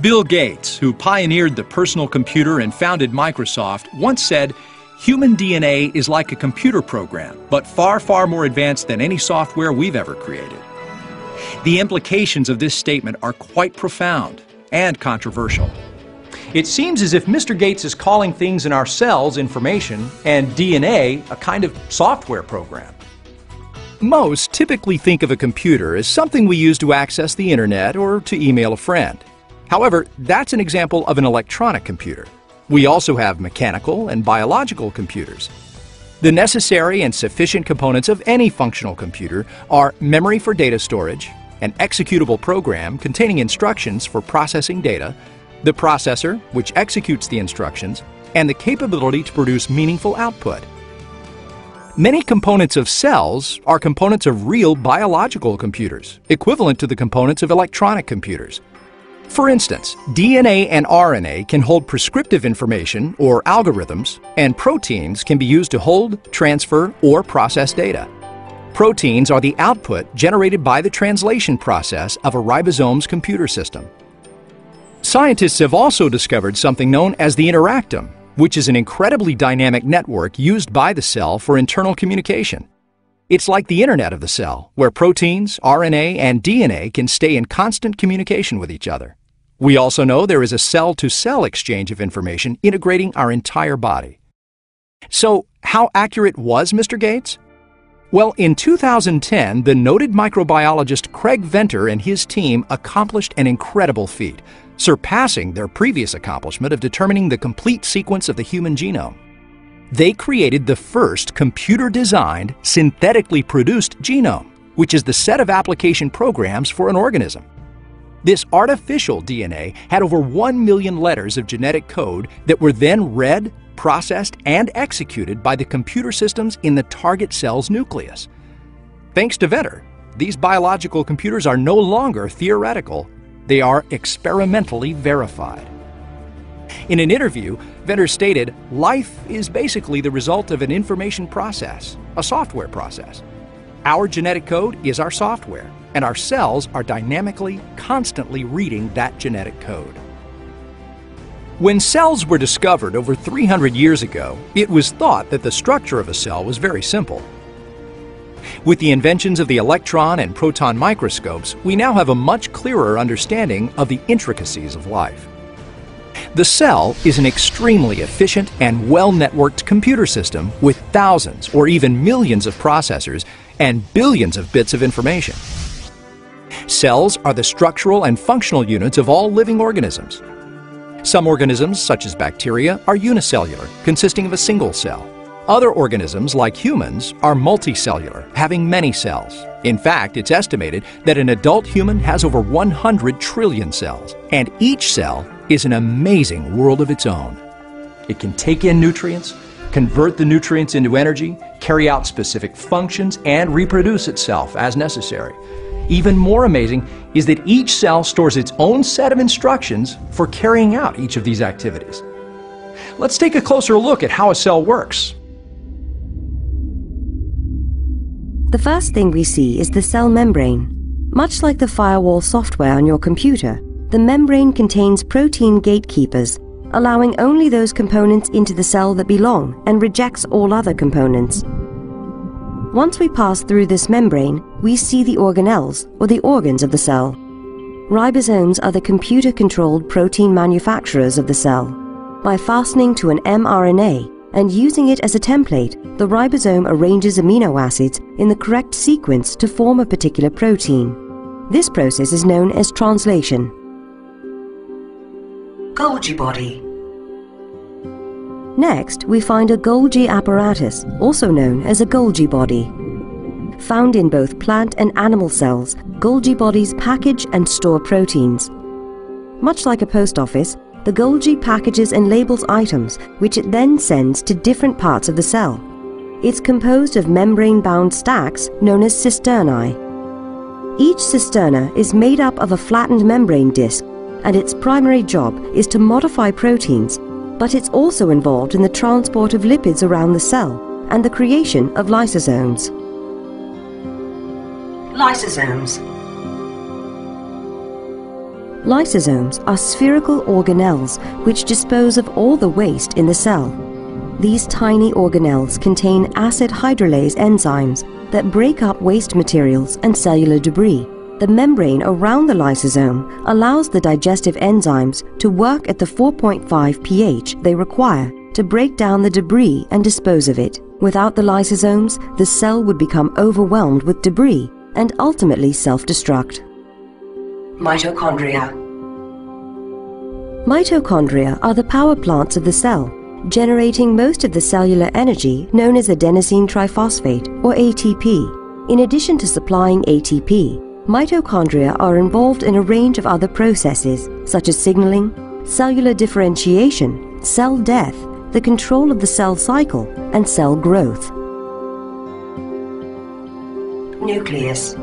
Bill Gates, who pioneered the personal computer and founded Microsoft, once said, "Human DNA is like a computer program, but far, far more advanced than any software we've ever created." The implications of this statement are quite profound and controversial. It seems as if Mr. Gates is calling things in our cells information and DNA a kind of software program. Most typically think of a computer as something we use to access the internet or to email a friend. However, that's an example of an electronic computer. We also have mechanical and biological computers. The necessary and sufficient components of any functional computer are memory for data storage, an executable program containing instructions for processing data, the processor, which executes the instructions, and the capability to produce meaningful output. Many components of cells are components of real biological computers, equivalent to the components of electronic computers. For instance, DNA and RNA can hold prescriptive information or algorithms, and proteins can be used to hold, transfer, or process data. Proteins are the output generated by the translation process of a ribosome's computer system. Scientists have also discovered something known as the interactome, which is an incredibly dynamic network used by the cell for internal communication. It's like the internet of the cell, where proteins, RNA, and DNA can stay in constant communication with each other. We also know there is a cell-to-cell exchange of information integrating our entire body. So, how accurate was Mr. Gates? Well, in 2010, the noted microbiologist Craig Venter and his team accomplished an incredible feat, surpassing their previous accomplishment of determining the complete sequence of the human genome. They created the first computer-designed, synthetically produced genome, which is the set of application programs for an organism. This artificial DNA had over 1 million letters of genetic code that were then read, processed, and executed by the computer systems in the target cell's nucleus. Thanks to Venter, these biological computers are no longer theoretical. They are experimentally verified. In an interview, Venter stated, "Life is basically the result of an information process, a software process. Our genetic code is our software, and our cells are dynamically, constantly reading that genetic code." When cells were discovered over 300 years ago, it was thought that the structure of a cell was very simple. With the inventions of the electron and proton microscopes, we now have a much clearer understanding of the intricacies of life. The cell is an extremely efficient and well-networked computer system with thousands or even millions of processors and billions of bits of information. Cells are the structural and functional units of all living organisms. Some organisms, such as bacteria, are unicellular, consisting of a single cell. Other organisms, like humans, are multicellular, having many cells. In fact, it's estimated that an adult human has over 100 trillion cells, and each cell is an amazing world of its own. It can take in nutrients, convert the nutrients into energy, carry out specific functions, and reproduce itself as necessary. Even more amazing is that each cell stores its own set of instructions for carrying out each of these activities. Let's take a closer look at how a cell works. The first thing we see is the cell membrane. Much like the firewall software on your computer, the membrane contains protein gatekeepers, allowing only those components into the cell that belong and rejects all other components. Once we pass through this membrane, we see the organelles, or the organs of the cell. Ribosomes are the computer-controlled protein manufacturers of the cell. By fastening to an mRNA, and using it as a template, the ribosome arranges amino acids in the correct sequence to form a particular protein. This process is known as translation. Golgi body. Next, we find a Golgi apparatus, also known as a Golgi body. Found in both plant and animal cells, Golgi bodies package and store proteins. Much like a post office, the Golgi packages and labels items, which it then sends to different parts of the cell. It's composed of membrane-bound stacks known as cisternae. Each cisterna is made up of a flattened membrane disc, and its primary job is to modify proteins, but it's also involved in the transport of lipids around the cell and the creation of lysosomes. Lysosomes. Lysosomes are spherical organelles which dispose of all the waste in the cell. These tiny organelles contain acid hydrolase enzymes that break up waste materials and cellular debris. The membrane around the lysosome allows the digestive enzymes to work at the 4.5 pH they require to break down the debris and dispose of it. Without the lysosomes, the cell would become overwhelmed with debris and ultimately self-destruct. Mitochondria. Mitochondria are the power plants of the cell, generating most of the cellular energy known as adenosine triphosphate, or ATP. In addition to supplying ATP, mitochondria are involved in a range of other processes, such as signaling, cellular differentiation, cell death, the control of the cell cycle, and cell growth. Nucleus.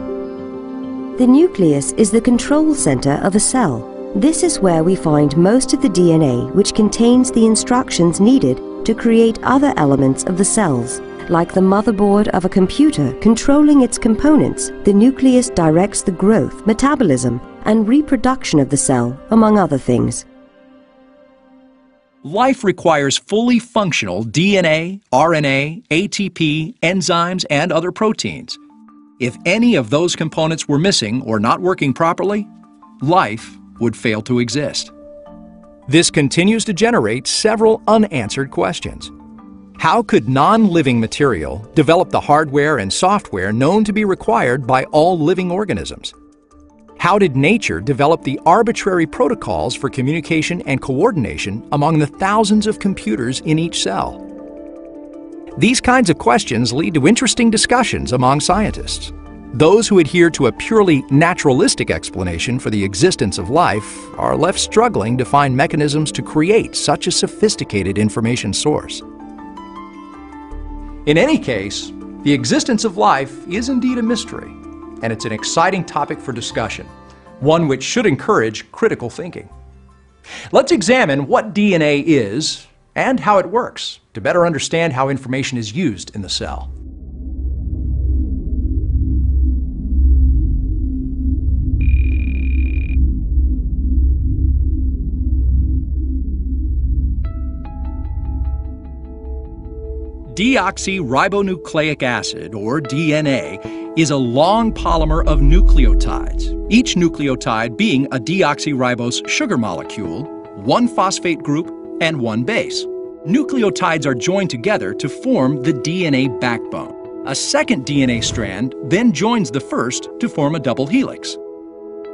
The nucleus is the control center of a cell. This is where we find most of the DNA, which contains the instructions needed to create other elements of the cells. Like the motherboard of a computer controlling its components, the nucleus directs the growth, metabolism, and reproduction of the cell, among other things. Life requires fully functional DNA, RNA, ATP, enzymes, and other proteins. If any of those components were missing or not working properly, life would fail to exist. This continues to generate several unanswered questions. How could non-living material develop the hardware and software known to be required by all living organisms? How did nature develop the arbitrary protocols for communication and coordination among the thousands of computers in each cell? These kinds of questions lead to interesting discussions among scientists. Those who adhere to a purely naturalistic explanation for the existence of life are left struggling to find mechanisms to create such a sophisticated information source. In any case, the existence of life is indeed a mystery, and it's an exciting topic for discussion, one which should encourage critical thinking. Let's examine what DNA is and how it works to better understand how information is used in the cell. Deoxyribonucleic acid, or DNA, is a long polymer of nucleotides, each nucleotide being a deoxyribose sugar molecule, one phosphate group, and one base. Nucleotides are joined together to form the DNA backbone. A second DNA strand then joins the first to form a double helix.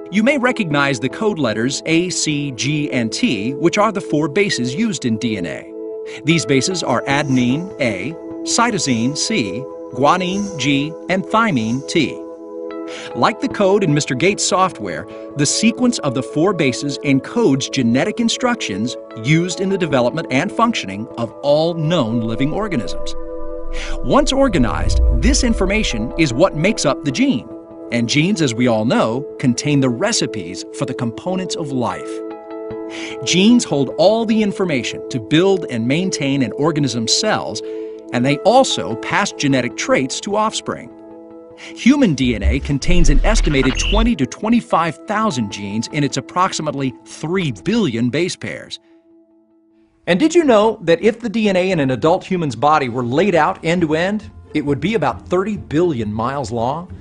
You may recognize the code letters A, C, G, and T, which are the four bases used in DNA. These bases are adenine, A, cytosine, C, guanine, G, and thymine, T. Like the code in Mr. Gates' software, the sequence of the four bases encodes genetic instructions used in the development and functioning of all known living organisms. Once organized, this information is what makes up the gene, and genes, as we all know, contain the recipes for the components of life. Genes hold all the information to build and maintain an organism's cells, and they also pass genetic traits to offspring. Human DNA contains an estimated 20 to 25,000 genes in its approximately 3 billion base pairs. And did you know that if the DNA in an adult human's body were laid out end to end, it would be about 30 billion miles long?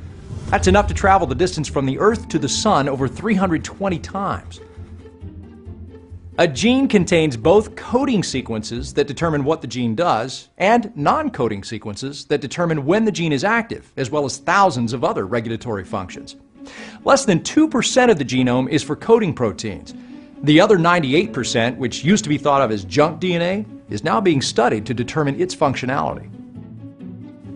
That's enough to travel the distance from the Earth to the Sun over 320 times. A gene contains both coding sequences that determine what the gene does and non-coding sequences that determine when the gene is active, as well as thousands of other regulatory functions. Less than 2% of the genome is for coding proteins. The other 98%, which used to be thought of as junk DNA, is now being studied to determine its functionality.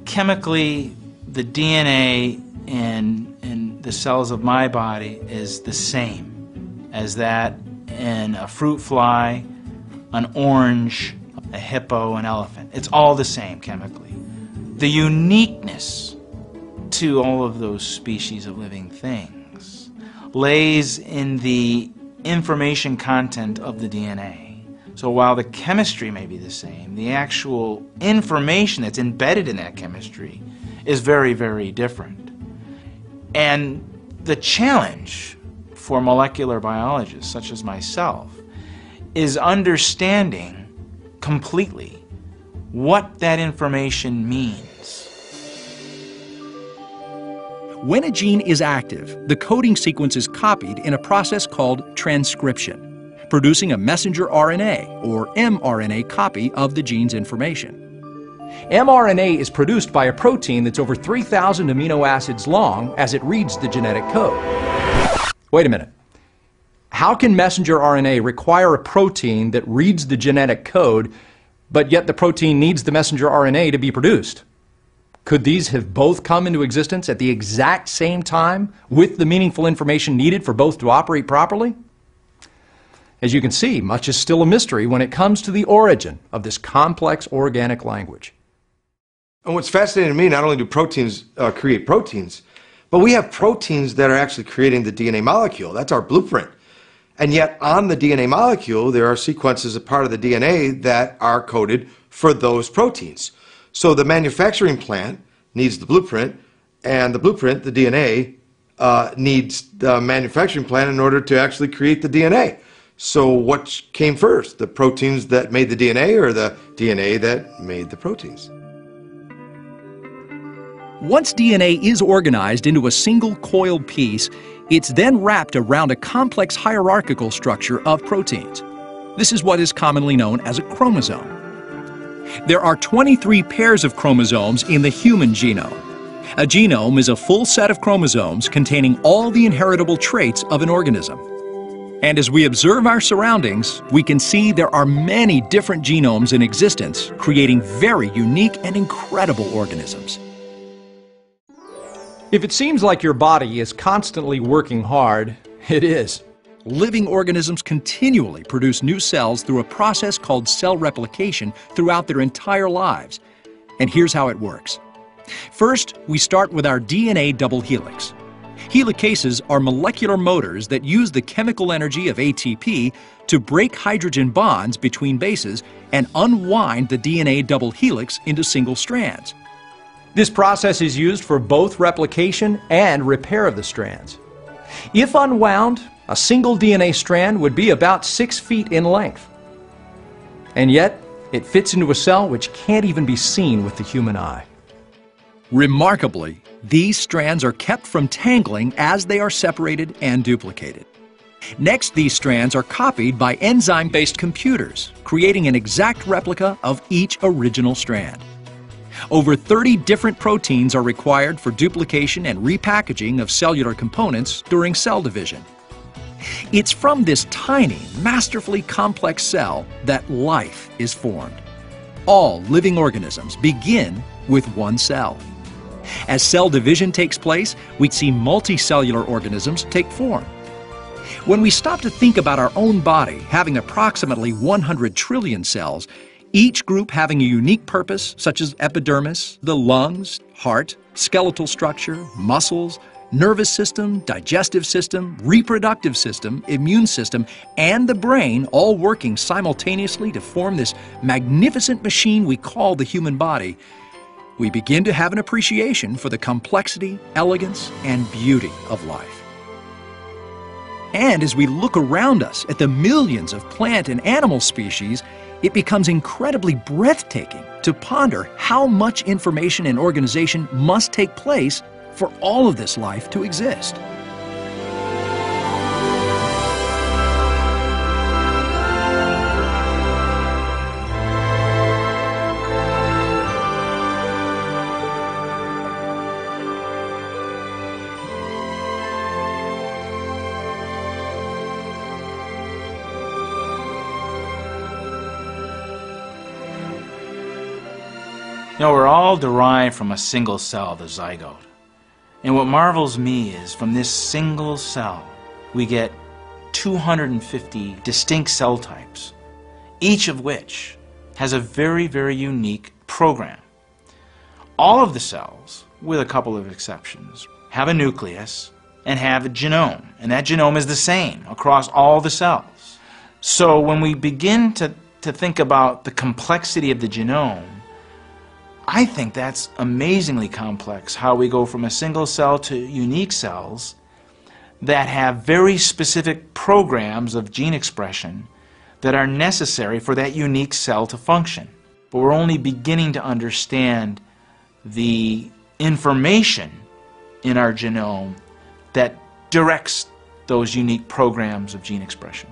Chemically, the DNA in the cells of my body is the same as that in a fruit fly, an orange, a hippo, an elephant. It's all the same chemically. The uniqueness to all of those species of living things lays in the information content of the DNA. So while the chemistry may be the same, the actual information that's embedded in that chemistry is very, very different. And the challenge for molecular biologists such as myself is understanding completely what that information means. When a gene is active, the coding sequence is copied in a process called transcription, producing a messenger RNA or mRNA copy of the gene's information. mRNA is produced by a protein that's over 3,000 amino acids long as it reads the genetic code. Wait a minute. How can messenger RNA require a protein that reads the genetic code, but yet the protein needs the messenger RNA to be produced? Could these have both come into existence at the exact same time with the meaningful information needed for both to operate properly? As you can see, much is still a mystery when it comes to the origin of this complex organic language. And what's fascinating to me, not only do proteins create proteins, but we have proteins that are actually creating the DNA molecule. That's our blueprint. And yet on the DNA molecule, there are sequences of part of the DNA that are coded for those proteins. So the manufacturing plant needs the blueprint, and the blueprint, the DNA, needs the manufacturing plant in order to actually create the DNA. So what came first, the proteins that made the DNA or the DNA that made the proteins? Once DNA is organized into a single coiled piece, it's then wrapped around a complex hierarchical structure of proteins. This is what is commonly known as a chromosome. There are 23 pairs of chromosomes in the human genome. A genome is a full set of chromosomes containing all the inheritable traits of an organism. And as we observe our surroundings, we can see there are many different genomes in existence, creating very unique and incredible organisms. If it seems like your body is constantly working hard, it is. Living organisms continually produce new cells through a process called cell replication throughout their entire lives. And here's how it works. First, we start with our DNA double helix. Helicases are molecular motors that use the chemical energy of ATP to break hydrogen bonds between bases and unwind the DNA double helix into single strands. This process is used for both replication and repair of the strands. If unwound, a single DNA strand would be about 6 feet in length. And yet, it fits into a cell which can't even be seen with the human eye. Remarkably, these strands are kept from tangling as they are separated and duplicated. Next, these strands are copied by enzyme-based computers, creating an exact replica of each original strand. Over 30 different proteins are required for duplication and repackaging of cellular components during cell division. It's from this tiny, masterfully complex cell that life is formed. All living organisms begin with one cell. As cell division takes place, we see multicellular organisms take form. When we stop to think about our own body having approximately 100 trillion cells, each group having a unique purpose such as epidermis, the lungs, heart, skeletal structure, muscles, nervous system, digestive system, reproductive system, immune system, and the brain all working simultaneously to form this magnificent machine we call the human body, we begin to have an appreciation for the complexity, elegance, and beauty of life. And as we look around us at the millions of plant and animal species, it becomes incredibly breathtaking to ponder how much information and organization must take place for all of this life to exist. Now, we're all derived from a single cell, the zygote. And what marvels me is from this single cell, we get 250 distinct cell types, each of which has a very, very unique program. All of the cells, with a couple of exceptions, have a nucleus and have a genome. And that genome is the same across all the cells. So when we begin to think about the complexity of the genome, I think that's amazingly complex, how we go from a single cell to unique cells that have very specific programs of gene expression that are necessary for that unique cell to function. But we're only beginning to understand the information in our genome that directs those unique programs of gene expression.